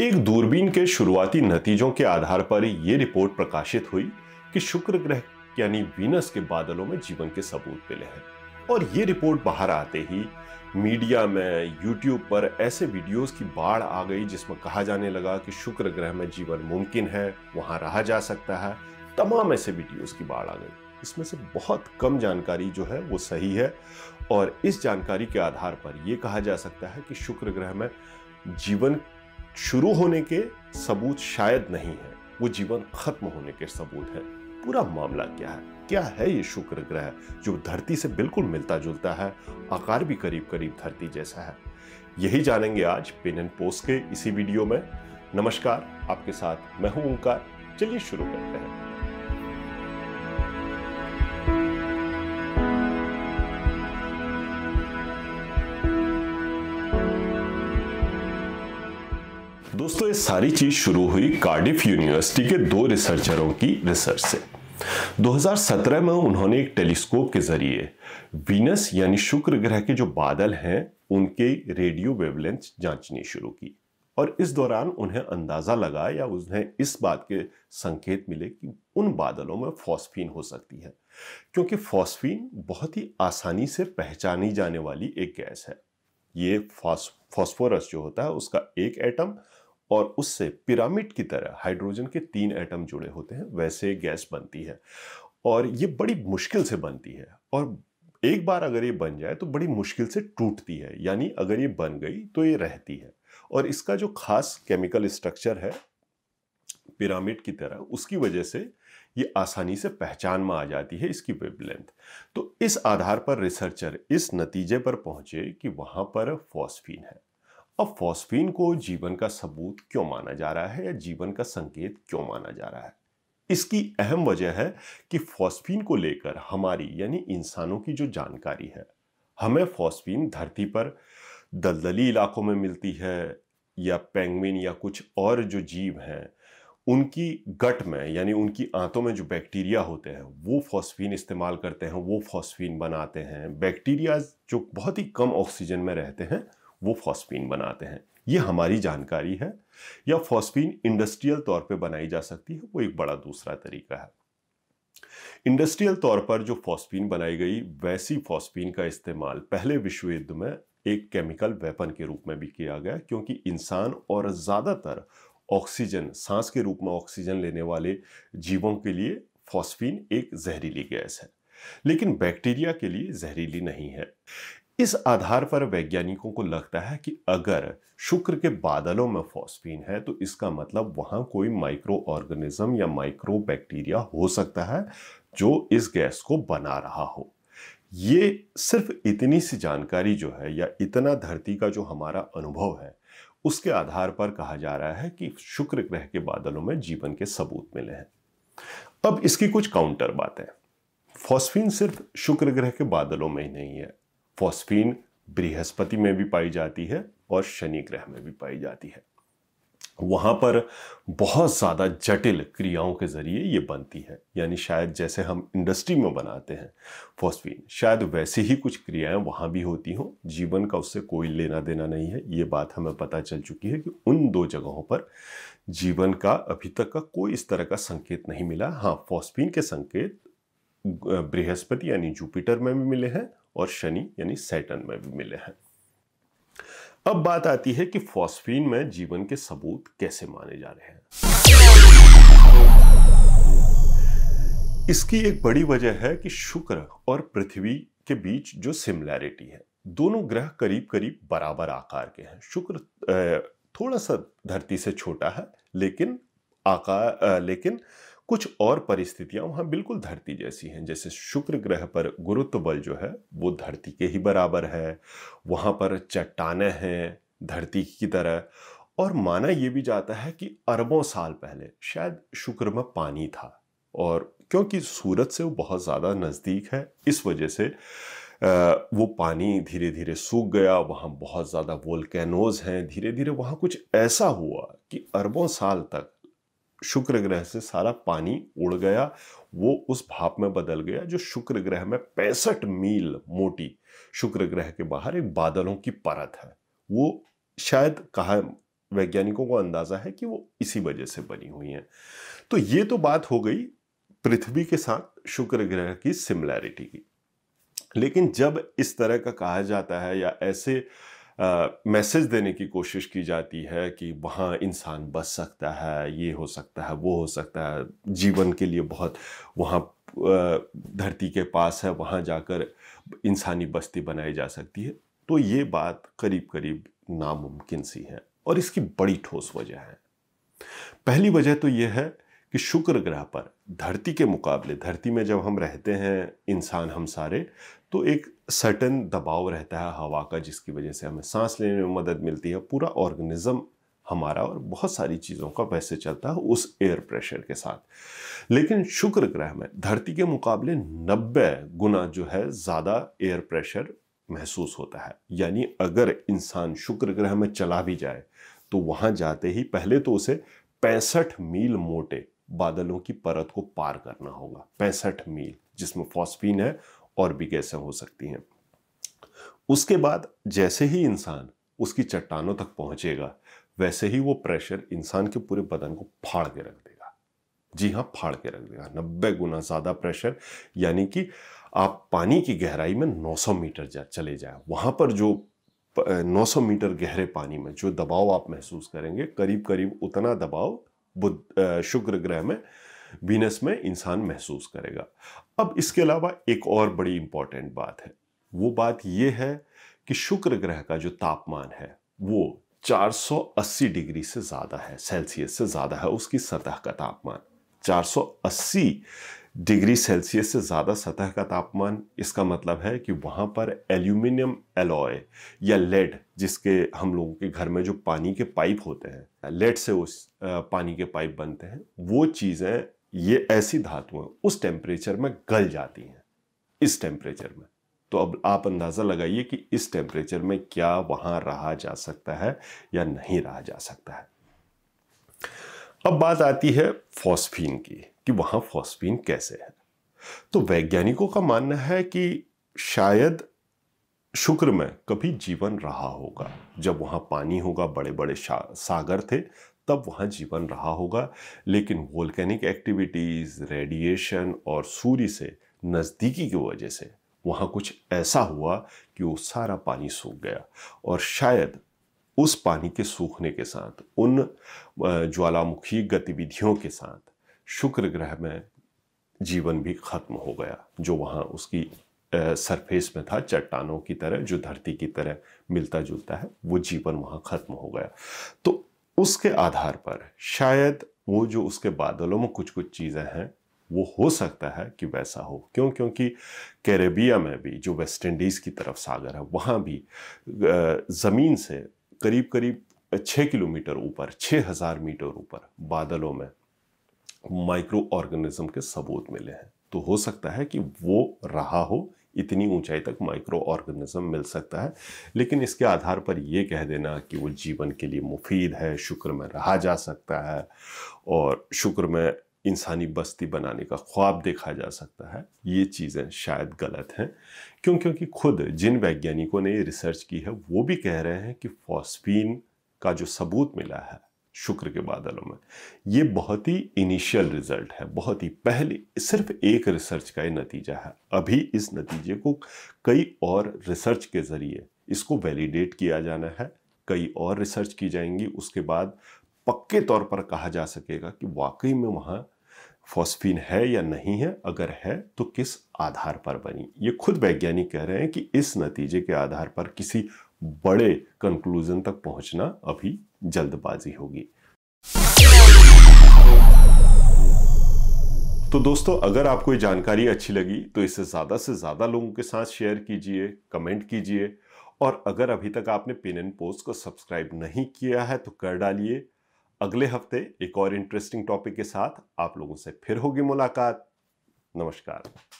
एक दूरबीन के शुरुआती नतीजों के आधार पर यह रिपोर्ट प्रकाशित हुई कि शुक्र ग्रह यानी वीनस के बादलों में जीवन के सबूत मिले हैं। और ये रिपोर्ट बाहर आते ही मीडिया में यूट्यूब पर ऐसे वीडियोस की बाढ़ आ गई जिसमें कहा जाने लगा कि शुक्र ग्रह में जीवन मुमकिन है, वहाँ रहा जा सकता है। तमाम ऐसे वीडियोस की बाढ़ आ गई। इसमें से बहुत कम जानकारी जो है वो सही है और इस जानकारी के आधार पर ये कहा जा सकता है कि शुक्र ग्रह में जीवन शुरू होने के सबूत शायद नहीं है, वो जीवन खत्म होने के सबूत है। पूरा मामला क्या है? ये शुक्र ग्रह जो धरती से बिल्कुल मिलता जुलता है, आकार भी करीब करीब धरती जैसा है, यही जानेंगे आज पिन एंड पोस्ट के इसी वीडियो में। नमस्कार, आपके साथ मैं हूं ओंकार। चलिए शुरू करते हैं। दोस्तों, ये सारी चीज शुरू हुई कार्डिफ यूनिवर्सिटी के दो रिसर्चरों की रिसर्च से। 2017 में उन्होंने एक टेलीस्कोप के जरिए वीनस यानी शुक्र ग्रह के जो बादल हैं उनके रेडियो वेवलेंथ जांचनी शुरू की और इस दौरान उन्हें अंदाजा लगा या उन्हें इस बात के संकेत मिले कि उन बादलों में फॉस्फीन हो सकती है, क्योंकि फॉस्फीन बहुत ही आसानी से पहचानी जाने वाली एक गैस है। ये फॉस्फोरस जो होता है उसका एक एटम और उससे पिरामिड की तरह हाइड्रोजन के 3 एटम जुड़े होते हैं, वैसे गैस बनती है। और ये बड़ी मुश्किल से बनती है और एक बार अगर ये बन जाए तो बड़ी मुश्किल से टूटती है, यानी अगर ये बन गई तो ये रहती है। और इसका जो खास केमिकल स्ट्रक्चर है पिरामिड की तरह, उसकी वजह से ये आसानी से पहचान में आ जाती है इसकी वेवलेंथ। तो इस आधार पर रिसर्चर इस नतीजे पर पहुंचे कि वहाँ पर फॉस्फीन है। अब फॉस्फीन को जीवन का सबूत क्यों माना जा रहा है या जीवन का संकेत क्यों माना जा रहा है? इसकी अहम वजह है कि फॉस्फीन को लेकर हमारी यानी इंसानों की जो जानकारी है, हमें फॉस्फीन धरती पर दलदली इलाकों में मिलती है या पेंगुइन या कुछ और जो जीव हैं उनकी गट में यानी उनकी आंतों में जो बैक्टीरिया होते हैं वो फॉस्फीन इस्तेमाल करते हैं, वो फॉस्फीन बनाते हैं। बैक्टीरिया जो बहुत ही कम ऑक्सीजन में रहते हैं वो फॉस्फीन बनाते हैं, ये हमारी जानकारी है। या फॉस्फीन इंडस्ट्रियल तौर पे बनाई जा सकती है, वो एक बड़ा दूसरा तरीका है। इंडस्ट्रियल तौर पर जो फॉस्फीन बनाई गई वैसी फॉस्फीन का इस्तेमाल पहले विश्व युद्ध में एक केमिकल वेपन के रूप में भी किया गया, क्योंकि इंसान और ज़्यादातर ऑक्सीजन सांस के रूप में ऑक्सीजन लेने वाले जीवों के लिए फॉस्फीन एक जहरीली गैस है, लेकिन बैक्टीरिया के लिए जहरीली नहीं है। इस आधार पर वैज्ञानिकों को लगता है कि अगर शुक्र के बादलों में फॉस्फीन है तो इसका मतलब वहाँ कोई माइक्रो ऑर्गेनिज्म या माइक्रो बैक्टीरिया हो सकता है जो इस गैस को बना रहा हो। ये सिर्फ इतनी सी जानकारी जो है या इतना धरती का जो हमारा अनुभव है उसके आधार पर कहा जा रहा है कि शुक्र ग्रह के बादलों में जीवन के सबूत मिले हैं। अब इसकी कुछ काउंटर बातें। फॉस्फीन सिर्फ शुक्र ग्रह के बादलों में ही नहीं है, फॉस्फीन बृहस्पति में भी पाई जाती है और शनि ग्रह में भी पाई जाती है। वहाँ पर बहुत ज़्यादा जटिल क्रियाओं के जरिए ये बनती है, यानी शायद जैसे हम इंडस्ट्री में बनाते हैं फॉस्फीन, शायद वैसी ही कुछ क्रियाएं वहाँ भी होती हों। जीवन का उससे कोई लेना देना नहीं है, ये बात हमें पता चल चुकी है कि उन दो जगहों पर जीवन का अभी तक का कोई इस तरह का संकेत नहीं मिला। हाँ, फॉस्फीन के संकेत बृहस्पति यानी जुपिटर में भी मिले हैं और शनि यानी सैटर्न में भी मिले हैं। अब बात आती है कि फॉस्फीन में जीवन के सबूत कैसे माने जा रहे हैं। इसकी एक बड़ी वजह है कि शुक्र और पृथ्वी के बीच जो सिमिलैरिटी है, दोनों ग्रह करीब करीब बराबर आकार के हैं। शुक्र थोड़ा सा धरती से छोटा है, लेकिन लेकिन कुछ और परिस्थितियां वहाँ बिल्कुल धरती जैसी हैं। जैसे शुक्र ग्रह पर गुरुत्व बल जो है वो धरती के ही बराबर है, वहाँ पर चट्टानें हैं धरती की तरह। और माना ये भी जाता है कि अरबों साल पहले शायद शुक्र में पानी था, और क्योंकि सूरज से वो बहुत ज़्यादा नज़दीक है इस वजह से वो पानी धीरे धीरे सूख गया। वहाँ बहुत ज़्यादा वोल्केनोज हैं, धीरे धीरे वहाँ कुछ ऐसा हुआ कि अरबों साल तक शुक्र ग्रह से सारा पानी उड़ गया, वो उस भाप में बदल गया जो शुक्र ग्रह में 65 मील मोटी शुक्र ग्रह के बाहर एक बादलों की परत है। वो शायद कहा वैज्ञानिकों को अंदाजा है कि वो इसी वजह से बनी हुई हैं। तो ये तो बात हो गई पृथ्वी के साथ शुक्र ग्रह की सिमिलैरिटी की। लेकिन जब इस तरह का कहा जाता है या ऐसे मैसेज देने की कोशिश की जाती है कि वहाँ इंसान बस सकता है, ये हो सकता है, वो हो सकता है, जीवन के लिए बहुत वहाँ धरती के पास है, वहाँ जाकर इंसानी बस्ती बनाई जा सकती है, तो ये बात करीब करीब नामुमकिन सी है और इसकी बड़ी ठोस वजह है। पहली वजह तो यह है कि शुक्र ग्रह पर धरती के मुकाबले, धरती में जब हम रहते हैं इंसान हम सारे, तो एक सर्टेन दबाव रहता है हवा का, जिसकी वजह से हमें सांस लेने में मदद मिलती है। पूरा ऑर्गेनिज्म हमारा और बहुत सारी चीज़ों का वैसे चलता है उस एयर प्रेशर के साथ। लेकिन शुक्र ग्रह में धरती के मुकाबले 90 गुना जो है ज़्यादा एयर प्रेशर महसूस होता है। यानी अगर इंसान शुक्र ग्रह में चला भी जाए तो वहाँ जाते ही पहले तो उसे 65 मील मोटे बादलों की परत को पार करना होगा। 65 मील, जिसमें फॉस्फीन है और भी गैसें हो सकती हैं। उसके बाद जैसे ही इंसान उसकी चट्टानों तक पहुंचेगा, वैसे ही वो प्रेशर इंसान के पूरे बदन को फाड़ के रख देगा। जी हाँ, फाड़ के रख देगा। 90 गुना ज़्यादा प्रेशर, यानी कि आप पानी की गहराई में 900 मीटर चले जाए, वहाँ पर जो 900 मीटर गहरे पानी में जो दबाव आप महसूस करेंगे, करीब करीब उतना दबाव शुक्र ग्रह में, वीनस में इंसान महसूस करेगा। अब इसके अलावा एक और बड़ी इंपॉर्टेंट बात है, वो बात ये है कि शुक्र ग्रह का जो तापमान है वो 480 डिग्री से ज़्यादा है, सेल्सियस से ज़्यादा है। उसकी सतह का तापमान 480 डिग्री सेल्सियस से ज़्यादा सतह का तापमान। इसका मतलब है कि वहाँ पर एल्यूमिनियम एलॉय या लेड, जिसके हम लोगों के घर में जो पानी के पाइप होते हैं, लेड से उस पानी के पाइप बनते हैं, वो चीज़ें, ये ऐसी धातुएं उस टेम्परेचर में गल जाती हैं, इस टेम्परेचर में। तो अब आप अंदाज़ा लगाइए कि इस टेम्परेचर में क्या वहाँ रहा जा सकता है या नहीं रहा जा सकता है। अब बात आती है फॉस्फीन की, कि वहाँ फॉस्फीन कैसे है। तो वैज्ञानिकों का मानना है कि शायद शुक्र में कभी जीवन रहा होगा, जब वहाँ पानी होगा, बड़े बड़े सागर थे, तब वहाँ जीवन रहा होगा। लेकिन वोल्केनिक एक्टिविटीज़, रेडिएशन और सूर्य से नज़दीकी की वजह से वहाँ कुछ ऐसा हुआ कि वो सारा पानी सूख गया, और शायद उस पानी के सूखने के साथ, उन ज्वालामुखी गतिविधियों के साथ शुक्र ग्रह में जीवन भी खत्म हो गया, जो वहाँ उसकी सरफेस में था, चट्टानों की तरह, जो धरती की तरह मिलता जुलता है, वो जीवन वहाँ खत्म हो गया। तो उसके आधार पर शायद वो जो उसके बादलों में कुछ कुछ चीज़ें हैं, वो हो सकता है कि वैसा हो। क्योंकि कैरेबियन में भी, जो वेस्ट इंडीज़ की तरफ सागर है, वहाँ भी ज़मीन से करीब करीब 6 किलोमीटर ऊपर, 6000 मीटर ऊपर बादलों में माइक्रो ऑर्गेनिज्म के सबूत मिले हैं। तो हो सकता है कि वो रहा हो, इतनी ऊंचाई तक माइक्रो ऑर्गेनिज्म मिल सकता है। लेकिन इसके आधार पर ये कह देना कि वो जीवन के लिए मुफीद है, शुक्र में रहा जा सकता है और शुक्र में इंसानी बस्ती बनाने का ख्वाब देखा जा सकता है, ये चीज़ें शायद गलत हैं। क्योंकि खुद जिन वैज्ञानिकों ने रिसर्च की है, वो भी कह रहे हैं कि फॉस्फीन का जो सबूत मिला है शुक्र के बादलों में, ये बहुत ही इनिशियल रिजल्ट है, बहुत ही पहले, सिर्फ एक रिसर्च का ही नतीजा है। अभी इस नतीजे को कई और रिसर्च के ज़रिए इसको वैलिडेट किया जाना है, कई और रिसर्च की जाएंगी, उसके बाद पक्के तौर पर कहा जा सकेगा कि वाकई में वहाँ फॉस्फीन है या नहीं है, अगर है तो किस आधार पर बनी। ये खुद वैज्ञानिक कह रहे हैं कि इस नतीजे के आधार पर किसी बड़े कंक्लूजन तक पहुँचना अभी जल्दबाजी होगी। तो दोस्तों, अगर आपको ये जानकारी अच्छी लगी तो इसे ज़्यादा से ज़्यादा लोगों के साथ शेयर कीजिए, कमेंट कीजिए, और अगर अभी तक आपने पिन एंड पोस्ट को सब्सक्राइब नहीं किया है तो कर डालिए। अगले हफ्ते एक और इंटरेस्टिंग टॉपिक के साथ आप लोगों से फिर होगी मुलाकात। नमस्कार।